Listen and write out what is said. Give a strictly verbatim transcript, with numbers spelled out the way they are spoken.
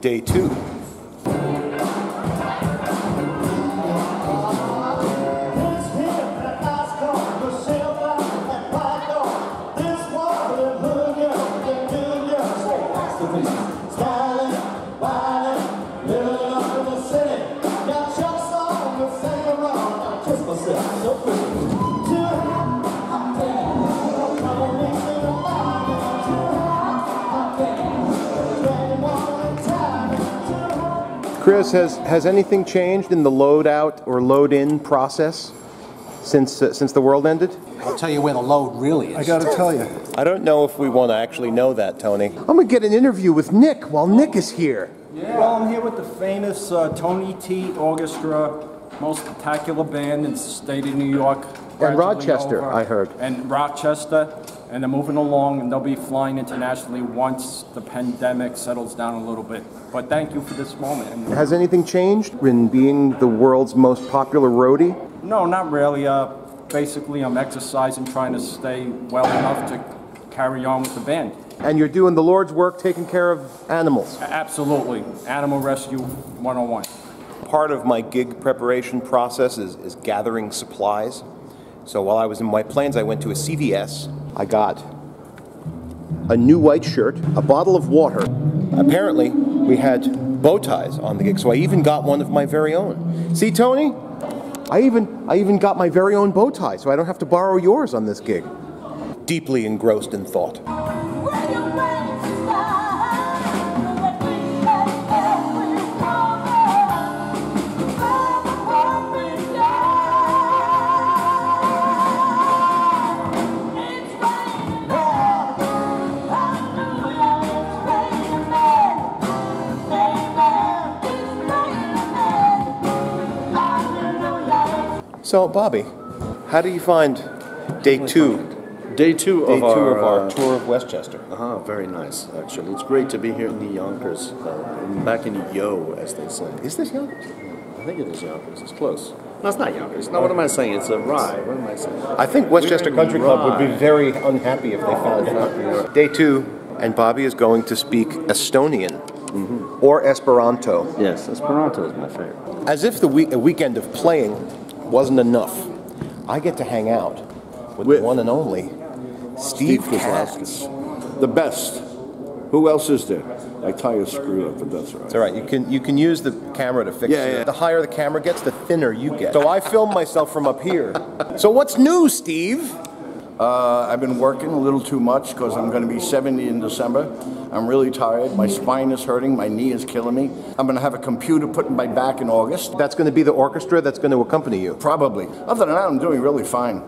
day two. Chris, has, has anything changed in the load-out or load-in process since uh, since the world ended? I'll tell you where the load really is. I gotta tell you. I don't know if we want to actually know that, Tony. I'm gonna get an interview with Nick while Nick is here. Yeah. Well, I'm here with the famous uh, Tony T. Orchestra, most spectacular band in the state of New York. And Rochester, over. I heard. And Rochester, and they're moving along, and they'll be flying internationally once the pandemic settles down a little bit. But thank you for this moment. Has anything changed in being the world's most popular roadie? No, not really. Uh, basically, I'm exercising, trying to stay well enough to carry on with the band. And you're doing the Lord's work, taking care of animals? Absolutely. Animal Rescue one oh one. Part of my gig preparation process is, is gathering supplies. So while I was in my planes, I went to a C V S. I got a new white shirt, a bottle of water. Apparently, we had bow ties on the gig, so I even got one of my very own. See, Tony? I even, I even got my very own bow tie, so I don't have to borrow yours on this gig. Deeply engrossed in thought. So, Bobby, how do you find day two? Day two of, day two our, of our uh, tour of Westchester. Uh-huh, very nice, actually. It's great to be here in the Yonkers, uh, back in Yo, as they say. Is this Yonkers? I think it is Yonkers. It's close. No, it's not Yonkers. No, what am I saying? It's a Rye. What am I saying? I think Westchester Country Club would be very unhappy if they found it. Day two, and Bobby is going to speak Estonian. Mm-hmm. Or Esperanto. Yes, Esperanto is my favorite. As if the week, a weekend of playing wasn't enough, I get to hang out with, with the one and only Steve, Steve Katz. The best. Who else is there? I tie a screw up, but that's all right. It's all right. You can, you can use the camera to fix yeah, it. Yeah. The higher the camera gets, the thinner you get. So I film myself from up here. So what's new, Steve? Uh, I've been working a little too much because I'm going to be seventy in December. I'm really tired. My spine is hurting. My knee is killing me. I'm going to have a computer put in my back in August. That's going to be the orchestra that's going to accompany you? Probably. Other than that, I'm doing really fine.